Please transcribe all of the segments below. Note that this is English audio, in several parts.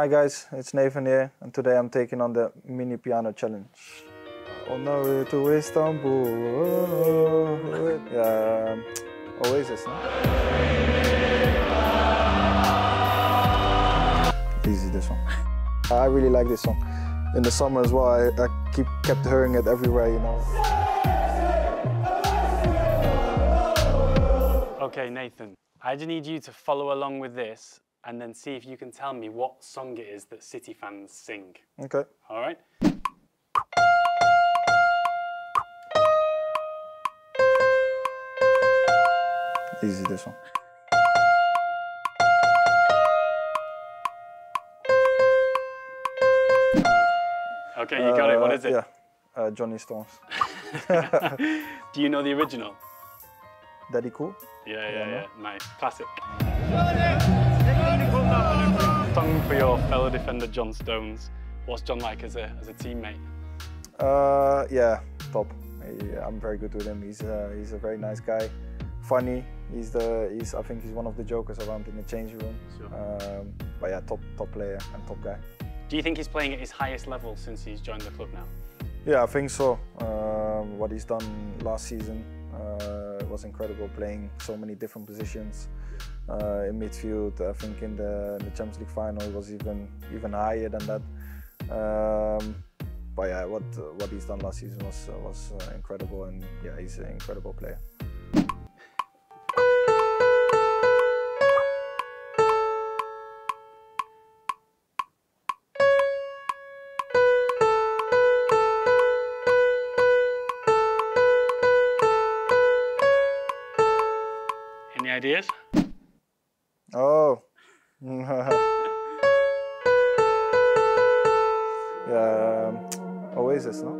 Hi guys, it's Nathan here, and today I'm taking on the mini piano challenge. On our way to Istanbul. Yeah, Oasis. Easy, this one. I really like this song. In the summer as well, I kept hearing it everywhere, you know. Okay, Nathan, I just need you to follow along with this and then see if you can tell me what song it is that City fans sing. Okay. All right? Easy, this one. Okay, you got it. What is it? Yeah, John Stones. Do you know the original? Daddy Cool? Yeah, nice. Classic. Song for your fellow defender John Stones. What's John like as a teammate? Yeah, top. I'm very good with him. He's a very nice guy. Funny. I think he's one of the jokers around in the changing room. Sure. But yeah, top player and top guy. Do you think he's playing at his highest level since he's joined the club now? Yeah, I think so. What he's done last season was incredible, playing so many different positions. In midfield, I think in the Champions League final, it was even higher than that. But yeah, what he's done last season was incredible, and yeah, he's an incredible player. Any ideas? Oh. Yeah, Oasis, no?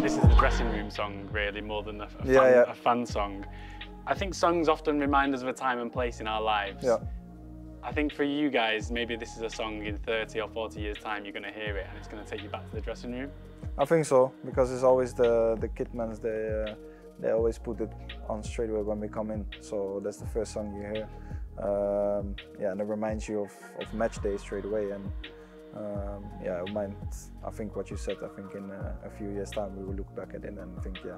This is the dressing room song, really, more than a fan song. I think songs often remind us of a time and place in our lives. Yeah. I think for you guys, maybe this is a song in 30 or 40 years' time, you're going to hear it and it's going to take you back to the dressing room? I think so, because it's always the kidmans, they always put it on straight away when we come in. So that's the first song you hear. Yeah, and it reminds you of match day straight away. And yeah, I think what you said, I think in a few years' time, we will look back at it and think, yeah,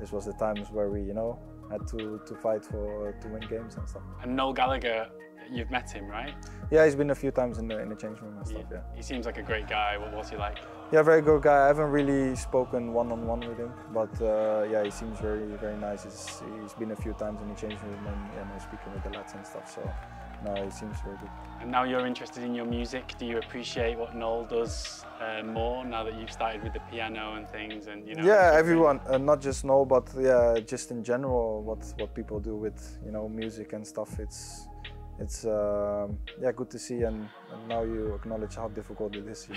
this was the times where we, you know, had to fight to win games and stuff. And Noel Gallagher, you've met him, right? Yeah, he's been a few times in the change room and stuff, yeah. He seems like a great guy. What was he like? Yeah, very good guy. I haven't really spoken one-on-one with him, but yeah, he seems very, very nice. He's been a few times in the change room and speaking with the lads and stuff, so no, he seems very good. And now you're interested in your music. Do you appreciate what Noel does more now that you've started with the piano and things? And you know, yeah, everyone, not just Noel, but yeah, just in general, what people do with, you know, music and stuff. It's yeah, good to see, and now you acknowledge how difficult it is. You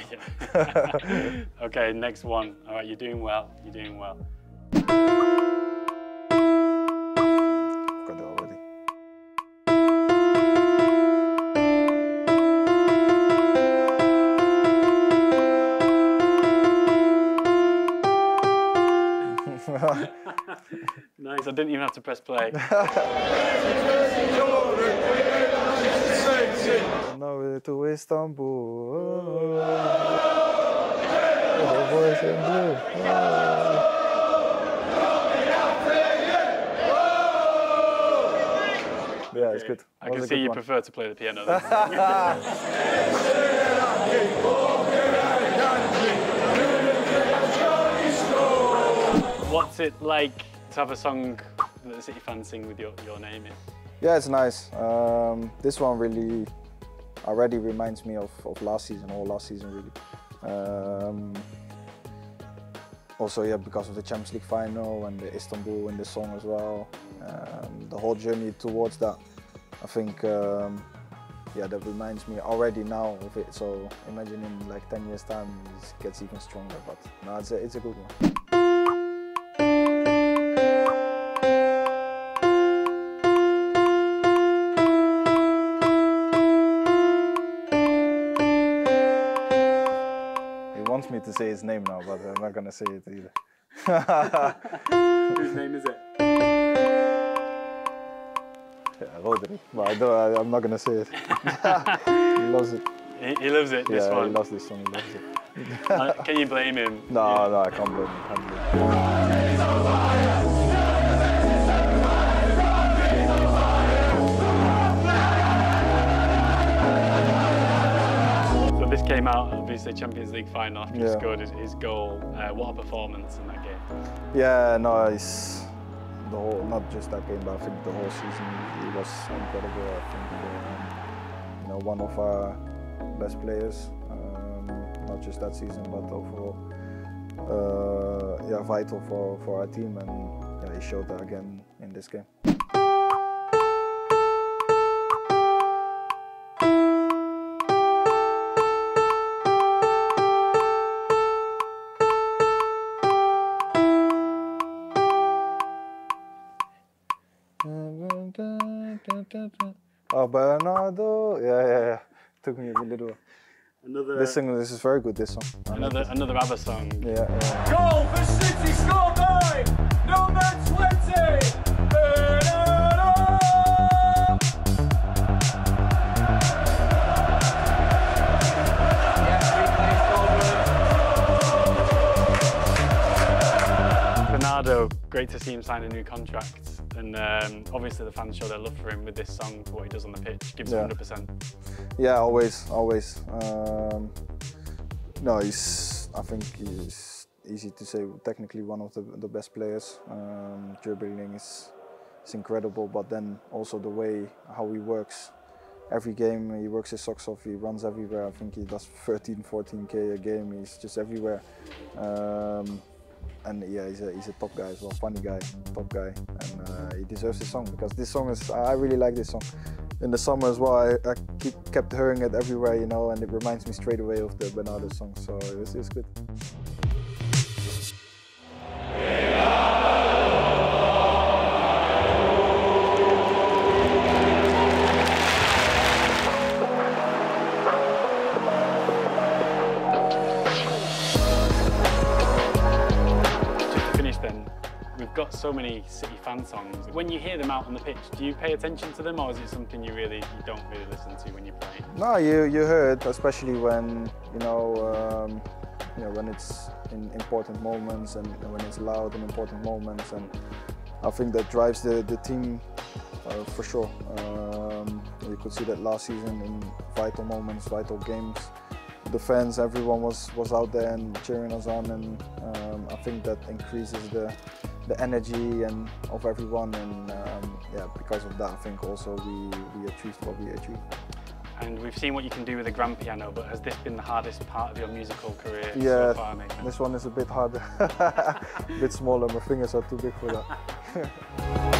know? Okay, next one. All right, you're doing well. You're doing well. I've got it already. Nice. I didn't even have to press play. No, to Istanbul. Yeah, it's good. I can see you prefer to play the piano. What's it like to have a song that the City fans sing with your name in? Yeah, it's nice. This one really already reminds me of last season really. Also, yeah, because of the Champions League final and the Istanbul and the song as well. The whole journey towards that, I think, yeah, that reminds me already now of it. So imagine in like 10 years time, it gets even stronger, but no, it's a good one. He wants me to say his name now, but I'm not gonna say it either. Whose name is it? Yeah, Rodri. But I'm not gonna say it. He loves it. He loves it. Yeah, this one. He loves this one. He loves it. Can you blame him? No, no, I can't blame him. So this came out obviously Champions League final after he scored his goal. What a performance in that game! Yeah, no, it's. The whole, not just that game, but I think the whole season he was incredible. I think you know, one of our best players, not just that season, but overall, yeah, vital for our team, and yeah, he showed that again in this game. Oh, Bernardo! Yeah, yeah, yeah. Took me a little. Another. This thing, this is very good. This song. Another ABBA song. Yeah, yeah. Goal for City. Score 9. Number 20. Bernardo. Bernardo. Great to see him sign a new contract. And obviously the fans show their love for him with this song, for what he does on the pitch. Gives 100%. Yeah, always, always. No, he's. I think he's easy to say. Technically, one of the best players. Dribbling is incredible, but then also the way how he works. Every game he works his socks off. He runs everywhere. I think he does 13, 14K a game. He's just everywhere. And yeah, he's a top guy as well, funny guy, top guy. And he deserves this song, because this song is, I really like this song. In the summer as well, I kept hearing it everywhere, you know, and it reminds me straight away of the Bernardo song, so it was good. Got so many City fan songs. When you hear them out on the pitch, do you pay attention to them, or is it something you don't really listen to when you play? No, you hear it, especially when you know when it's in important moments and when it's loud in important moments, and I think that drives the team for sure. You could see that last season in vital moments, vital games. The fans, everyone was out there and cheering us on, and I think that increases the energy and of everyone, and yeah, because of that I think also we achieved what we achieved. And we've seen what you can do with a grand piano, but has this been the hardest part of your musical career so far, mate? This one is a bit harder, a bit smaller, my fingers are too big for that.